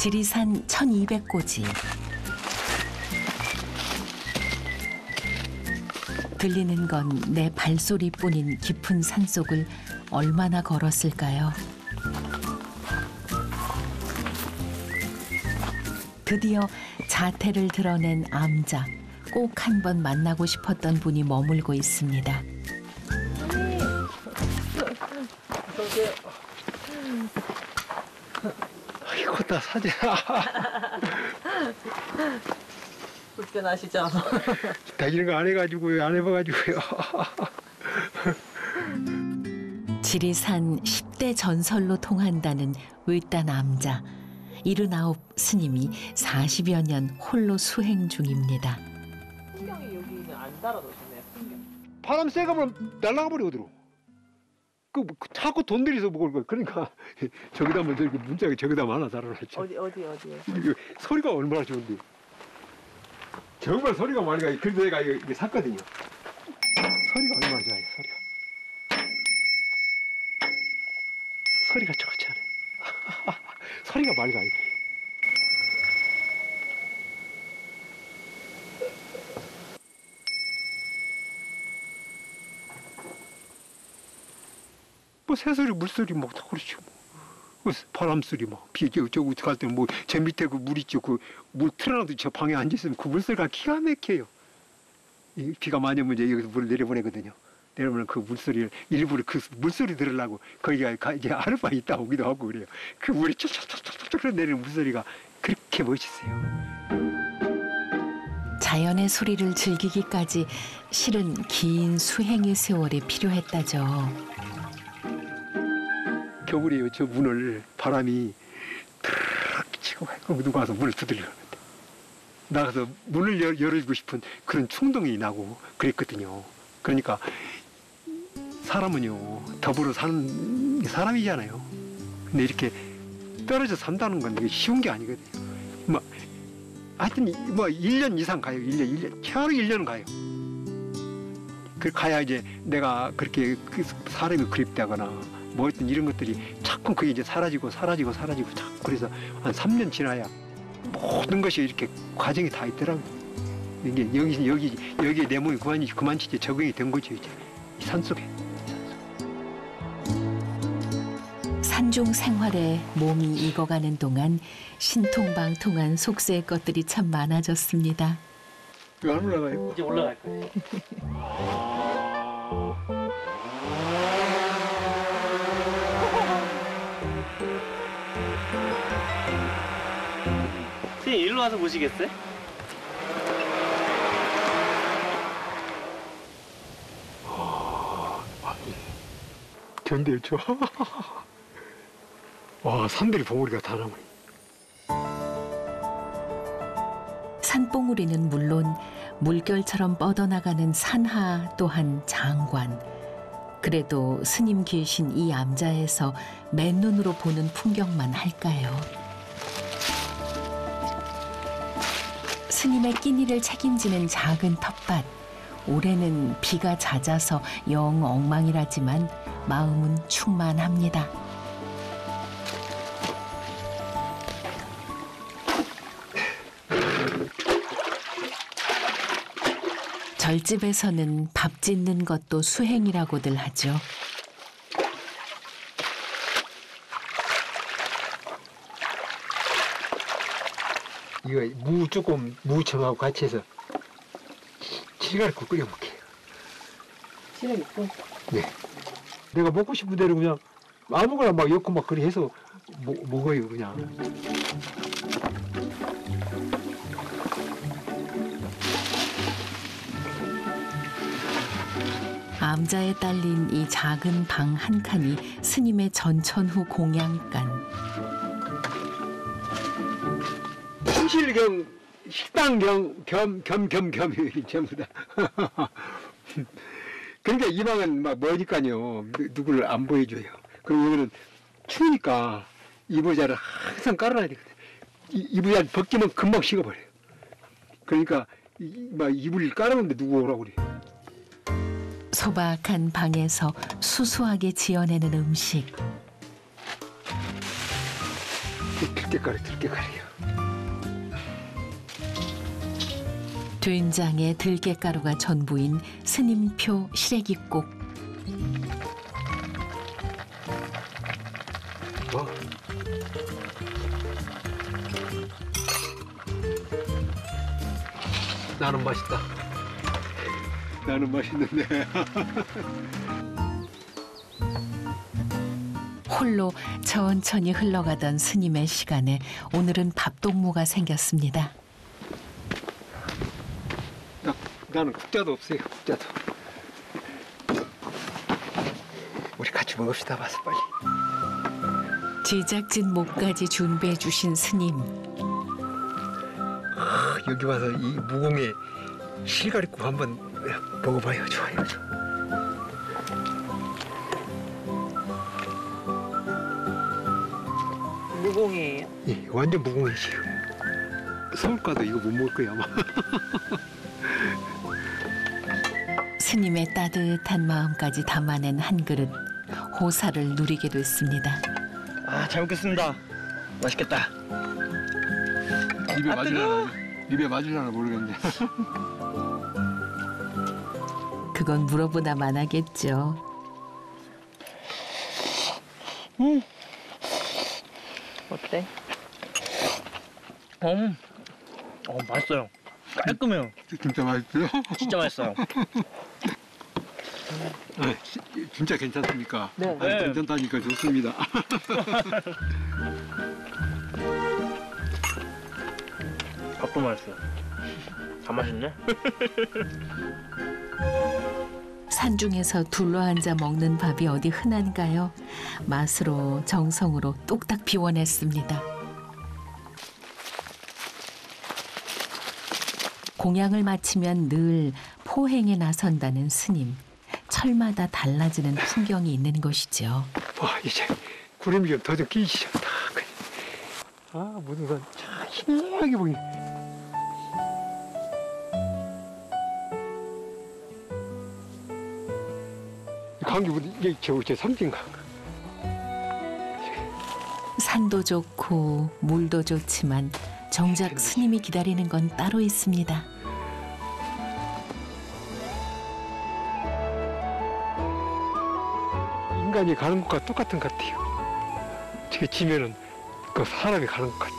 지리산 1200고지. 들리는 건 내 발소리뿐인 깊은 산속을 얼마나 걸었을까요? 드디어 자태를 드러낸 암자, 꼭 한 번 만나고 싶었던 분이 머물고 있습니다. 아이고, 나 사진. 불편하시죠? 다 이런 거 안 해가지고요, 안 해봐가지고요. 지리산 10대 전설로 통한다는 외딴 암자. 79 스님이 40여 년 홀로 수행 중입니다. 풍경이 여기는 안 달아놓으셨네요, 풍경. 바람 세게 하면 날아가버려, 어디로. 그 자꾸 돈 들여서 먹을 거야. 그러니까 저기다 먼저 이렇게 문짝에 저기다 하나 달아놨지. 어디. 소리가 얼마나 좋은데. 정말 소리가 많이 가요. 그래서 내가 이게 샀거든요. 소리가 얼마나 좋아요, 소리가. 소리가 좋지 않아요. 소리가 많이 가요. 뭐 새소리, 물소리 막 다 그렇지 뭐. 바람 소리 막 비가 저기 갈 때는 뭐 제 밑에 그 물 있죠. 그 물 틀어놔도 저 방에 앉아 있으면 그 물소리가 기가 막혀요. 이 비가 많이 오면 이제 여기서 물을 내려보내거든요. 내려보면 그 물소리를 일부러 그 물소리 들으려고 거기가 이제 아랫방에 있다 오기도 하고 그래요. 그 물이 쫙쫙쫙쫙 내리는 물소리가 그렇게 멋있어요. 자연의 소리를 즐기기까지 실은 긴 수행의 세월이 필요했다죠. 겨울에요. 저 문을 바람이 탁 치고 누가 와서 문을 두드리는데 나가서 문을 열어주고 싶은 그런 충동이 나고 그랬거든요. 그러니까 사람은요 더불어 사는 사람이잖아요. 근데 이렇게 떨어져 산다는 건 쉬운 게 아니거든요. 뭐 하여튼 뭐 1년 이상 가요. 1년 최하로 1년은 가요. 그 가야 이제 내가 그렇게 사람이 그립다거나. 뭐 어떤 이런 것들이 자꾸 그게 이제 사라지고 자꾸 그래서 한 3년 지나야 모든 것이 이렇게 과정이 다 있더라고요. 이게 여기에 내 몸이 그만치 이제 적응이 된 거죠. 이제 이 산속에. 산중 생활에 몸이 익어가는 동안 신통방통한 속세의 것들이 참 많아졌습니다. 왜 안 올라가요? 이제 올라갈 거예요. 선생님, 일로 와서 보시겠어요? 견디요, 저. 와, 산들이 봉우리가 다 나오네. 산봉우리는 물론 물결처럼 뻗어나가는 산하 또한 장관. 그래도 스님 계신 이 암자에서 맨눈으로 보는 풍경만 할까요? 스님의 끼니를 책임지는 작은 텃밭. 올해는 비가 잦아서 영 엉망이라지만 마음은 충만합니다. 절집에서는 밥 짓는 것도 수행이라고들 하죠. 이거 무 조금 무청하고 같이 해서 칠갈국 끓여 먹게요. 칠갈국? 네. 내가 먹고 싶은 대로 그냥 아무거나 막 엮고 막 그래 해서 먹어요 그냥. 암자에 딸린 이 작은 방 한 칸이 스님의 전천후 공양간. 사실 겸 식당 겸 전부 다. 그러니까 이 방은 막 머니까요. 누구를 안 보여줘요. 그리고 여기는 추우니까 이부자를 항상 깔아놔야 되거든. 이부자 벗기면 금방 식어버려요. 그러니까 막 이불을 깔아놓는데 누구 오라고 그래요. 소박한 방에서 수수하게 지어내는 음식. 들깨가루요. 된장에 들깨가루가 전부인 스님표 시래기국. 와. 나는 맛있다. 나는 맛있는데. 홀로 천천히 흘러가던 스님의 시간에 오늘은 밥동무가 생겼습니다. 나는 국자도 없어요. 국자도. 우리 같이 먹읍시다. 와서 빨리. 제작진 목까지 준비해 주신 스님. 아, 여기 와서 이 무공의 실가리국 한번 먹어봐요. 좋아요. 무공이에요? 예, 완전 무공이지요. 서울 가도 이거 못 먹을 거예요, 아마. 스님의 따뜻한 마음까지 담아낸 한 그릇. 호사를 누리게 됐습니다. 아, 잘 먹겠습니다. 맛있겠다. 입에 맞으려나? 입에 맞으려나 모르겠네. 그건 물어보다만 하겠죠. 어때? 맛있어요. 깔끔해요. 진짜 맛있어요? 진짜 맛있어요. 네, 진짜 괜찮습니까? 네. 네. 괜찮다니까 좋습니다. 밥도 맛있어요. 다 맛있네. 산중에서 둘러앉아 먹는 밥이 어디 흔한가요? 맛으로 정성으로 똑딱 비워냈습니다. 공양을 마치면 늘 포행에 나선다는 스님. 철마다 달라지는 풍경이 있는 것이죠. 와, 이제 구름이 좀 더 끼기 시작했다. 아, 모든 건 참 희미하게 보이네. 강기분 이게 제 3진 강. 산도 좋고 물도 좋지만 정작 스님이 기다리는 건 따로 있습니다. 인간이 가는 것과 똑같은 것 같아요. 저게 지면은 그 사람이 가는 것 같아.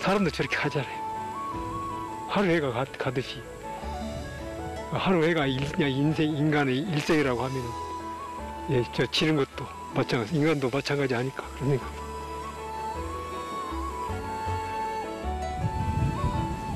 사람도 저렇게 가잖아요. 하루 해가 가듯이. 하루 해가 인간의 일생이라고 하면은 예, 저 지는 것도 마찬가지, 인간도 마찬가지 아닐까 그런 생각.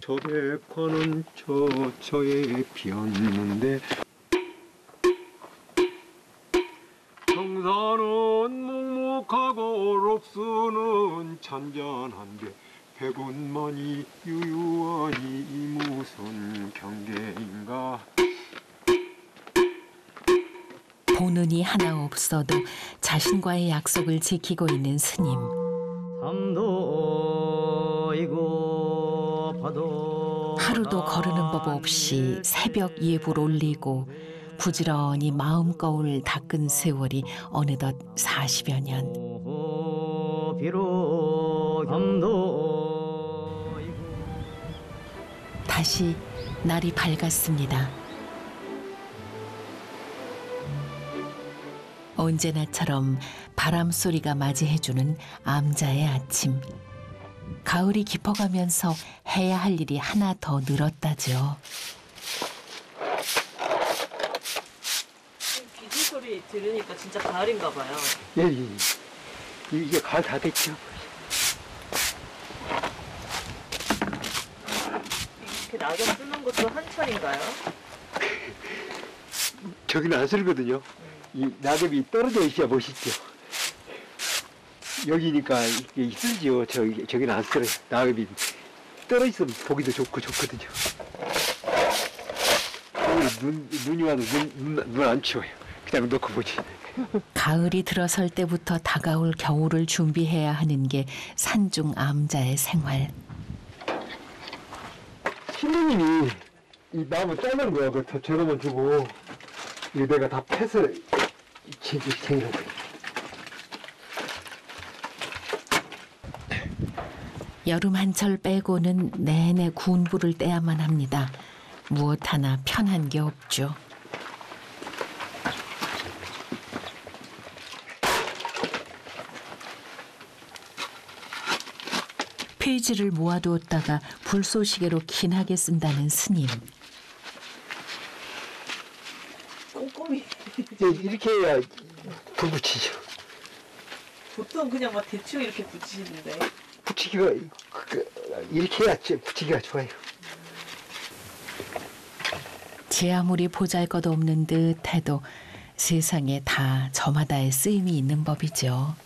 초래코는 초초에 피었는데 청산은 묵묵하고 롭수는 잔잔한데 백운만이 유유하니 이 무슨 경계인가. 보는 이 하나 없어도 자신과의 약속을 지키고 있는 스님. 삼도이고 하루도 거르는 법 없이 새벽 예불 올리고 부지런히 마음 거울 닦은 세월이 어느덧 40여 년. 다시 날이 밝았습니다. 언제나처럼 바람 소리가 맞이해주는 암자의 아침. 가을이 깊어가면서 해야 할 일이 하나 더 늘었다죠. 비둘기 소리 들으니까 진짜 가을인가 봐요. 예, 예. 이게 가을 다 됐죠. 이렇게 낙엽 쓰는 것도 한철인가요? 저기는 안 쓸거든요. 이 낙엽이 떨어져 있어야 멋있죠. 여기니까 쓰지요. 저기는 안 쓰래. 낙엽이 떨어져서 보기도 좋거든요. 눈이 와도 눈 안 치워요. 그냥 놓고 보지. 가을이 들어설 때부터 다가올 겨울을 준비해야 하는 게 산중 암자의 생활. 신부님이 이 나무 자른 거야. 그래서 저러면 주고 내가 다 패서 챙기는 거야. 여름 한철 빼고는 내내 군부를 떼야만 합니다. 무엇 하나 편한 게 없죠. 페이지를 모아두었다가 불쏘시개로 긴하게 쓴다는 스님. 꼼꼼히. 이렇게 해야 불 붙이죠. 보통 그냥 막 대충 이렇게 붙이는데. 붙이기가 이렇게 해야 붙이기가 좋아요. 제 아무리 보잘것없는 듯해도 세상에 다 저마다의 쓰임이 있는 법이죠.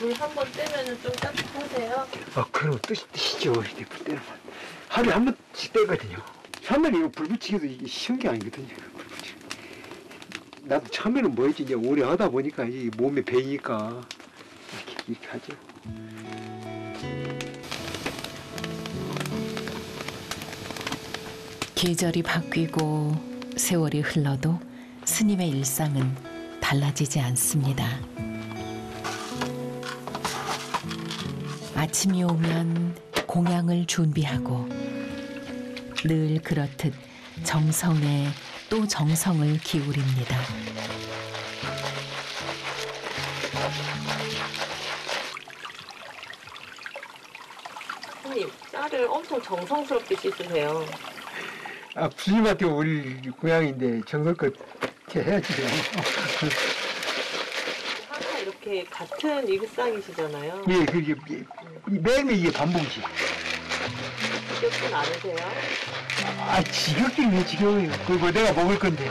물 한 번 떼면은 좀 따뜻하세요? 아, 그럼 뜨시죠. 이렇게 불 떼면 하루에 한 번씩 떼거든요. 사람들이 이거 불 붙이기도 이게 쉬운 게 아니거든요. 불 붙이기. 나도 처음에는 뭐 했지, 이제 오래 하다 보니까 이제 몸에 배니까 이렇게 하죠. 계절이 바뀌고 세월이 흘러도 스님의 일상은 달라지지 않습니다. 아침이 오면 공양을 준비하고 늘 그렇듯 정성에 또 정성을 기울입니다. 스님, 쌀을 엄청 정성스럽게 씻으세요. 아, 스님한테 우리 고향인데 정성껏 해야지. 이렇게 같은 일상이시잖아요. 예, 그게 매일매일 이게 반복이지. 지겹진 않으세요? 아, 지겹긴 왜 지겨워요. 그리고 내가 먹을 건데.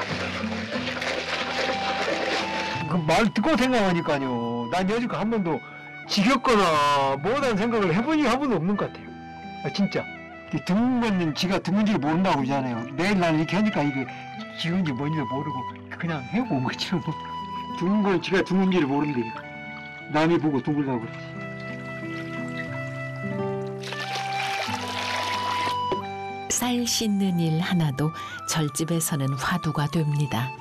그 말 듣고 생각하니까요. 난 여지껏 한 번도 지겹거나 뭐라는 생각을 해보니 한 번도 없는 것 같아요. 아, 진짜. 드문건 지가 드문지를 모른다고 그러잖아요. 내일 날 이렇게 하니까 이게 지운지 뭔지도 모르고 그냥 해본 거죠. 둥근 걸 지가 둥근지를 모른대. 남이 보고 둥글다고 그러지. 쌀 씻는 일 하나도 절집에서는 화두가 됩니다.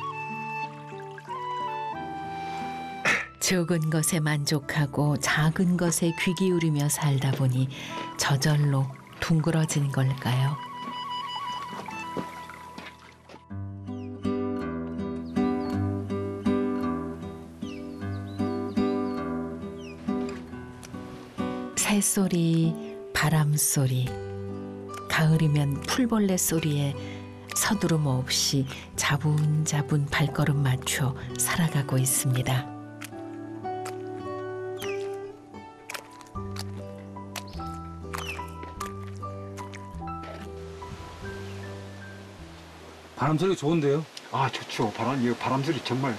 적은 것에 만족하고 작은 것에 귀 기울이며 살다 보니 저절로 둥그러진 걸까요? 새소리, 바람소리, 가을이면 풀벌레 소리에 서두름 없이 자분자분 발걸음 맞춰 살아가고 있습니다. 바람소리 좋은데요? 아, 좋죠. 바람소리 정말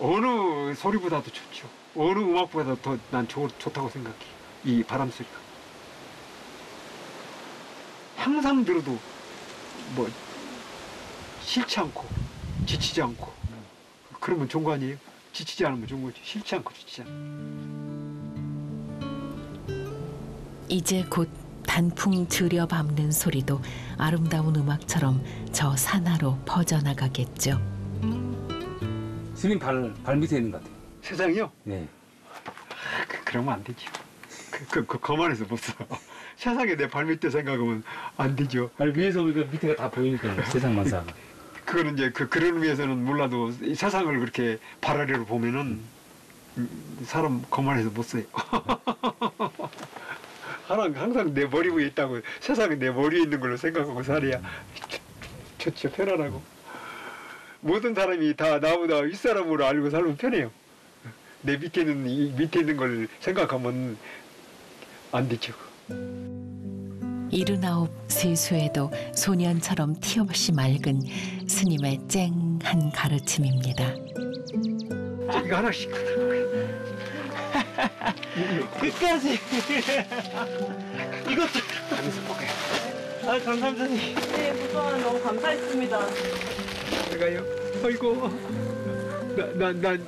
어느 소리보다도 좋죠. 어느 음악보다도 더 난 좋다고 생각해. 이 바람 소리가 항상 들어도 뭐 싫지 않고 지치지 않고 그러면 좋은 거 아니에요? 지치지 않으면 좋은 거지. 싫지 않고 지치지 않고. 이제 곧 단풍 들여밟는 소리도 아름다운 음악처럼 저 산하로 퍼져나가겠죠. 스님 발 밑에 있는 것 같아요. 세상이요? 네. 그러면 안 되지. 거만해서 못 써. 세상에 내 발 밑에 생각하면 안 되죠. 발 위에서 보니까 밑에가 다 보이니까요. 세상만 사. 그거는 이제 그런 의미에서는 몰라도 이 세상을 그렇게 발 아래로 보면은 사람 거만해서 못 써요. 항상 내 머리 위에 있다고 세상에 내 머리에 있는 걸로 생각하고 살아야 좋죠. 편안하고 모든 사람이 다 나보다 윗사람으로 알고 살면 편해요. 내 밑에 있는 걸 생각하면 안 되죠. 79 세수에도 소년처럼 티 없이 맑은 스님의 쨍한 가르침입니다. 이거 하나씩. 끝까지. 이것도 하면서 볼게요. 아, 감사합니다. 네, 그동안 너무 감사했습니다. 제가요? 아이고. 난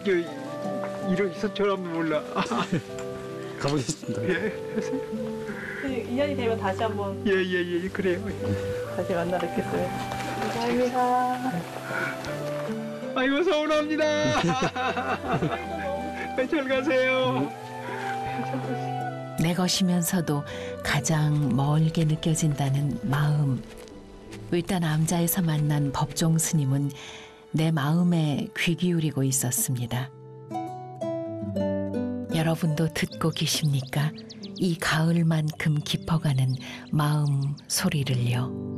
이런 서초라면 몰라. 가보겠습니다. 예. 네, 2년이 되면 다시 한번. 예, 그래요. 다시 만나 뵙겠어요. 감사합니다. 아이고, 서운합니다. 잘 가세요. 내 것이면서도 가장 멀게 느껴진다는 마음. 일단 암자에서 만난 법종 스님은 내 마음에 귀 기울이고 있었습니다. 여러분도 듣고 계십니까? 이 가을만큼 깊어가는 마음 소리를요.